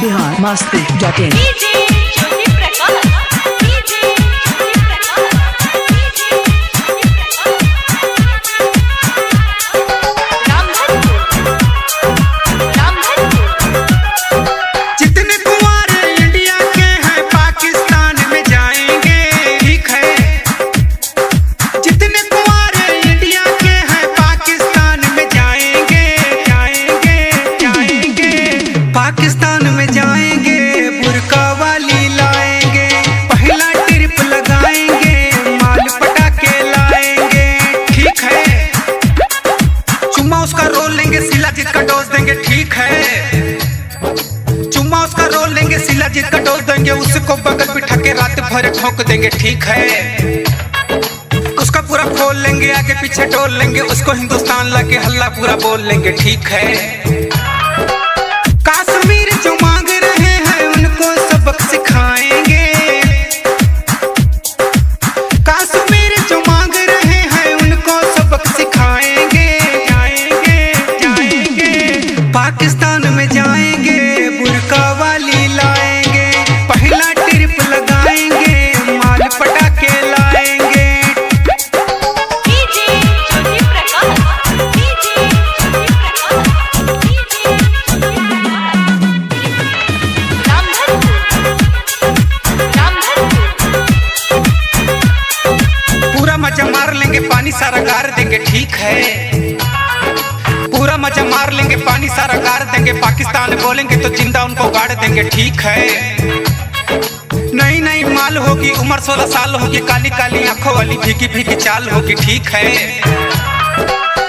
Bihar master.in Pakistan में जाएंगे, बुरका वाली लाएंगे, पहला ट्रिप लगाएंगे, माल पटाके लाएंगे। ठीक है, चुम्मा उसका रोल लेंगे, शिलाजीत का डोज देंगे। ठीक है, चुम्मा उसका रोल लेंगे, शिलाजीत का डोज देंगे, उसको बगल बिठा के रात भर ठोक देंगे। ठीक है, उसका पूरा खोल लेंगे, आगे पीछे डोल लेंगे, उसको हिंदुस्तान लाके हल्ला पूरा बोल लेंगे। ठीक है, पाकिस्तान में जाएंगे, बुरका वाली लाएंगे, पहला ट्रिप लगाएंगे, माल पटाके लाएंगे। पूरा मजा मार लेंगे, पानी सारा गार देंगे। ठीक है, पूरा मजा मार लेंगे, पानी सारा गाड़ देंगे, पाकिस्तान बोलेंगे तो जिंदा उनको गाड़ देंगे। ठीक है, नई नई माल होगी, उम्र 16 साल होगी, काली काली आंखों वाली, फीकी फीकी चाल होगी। ठीक है।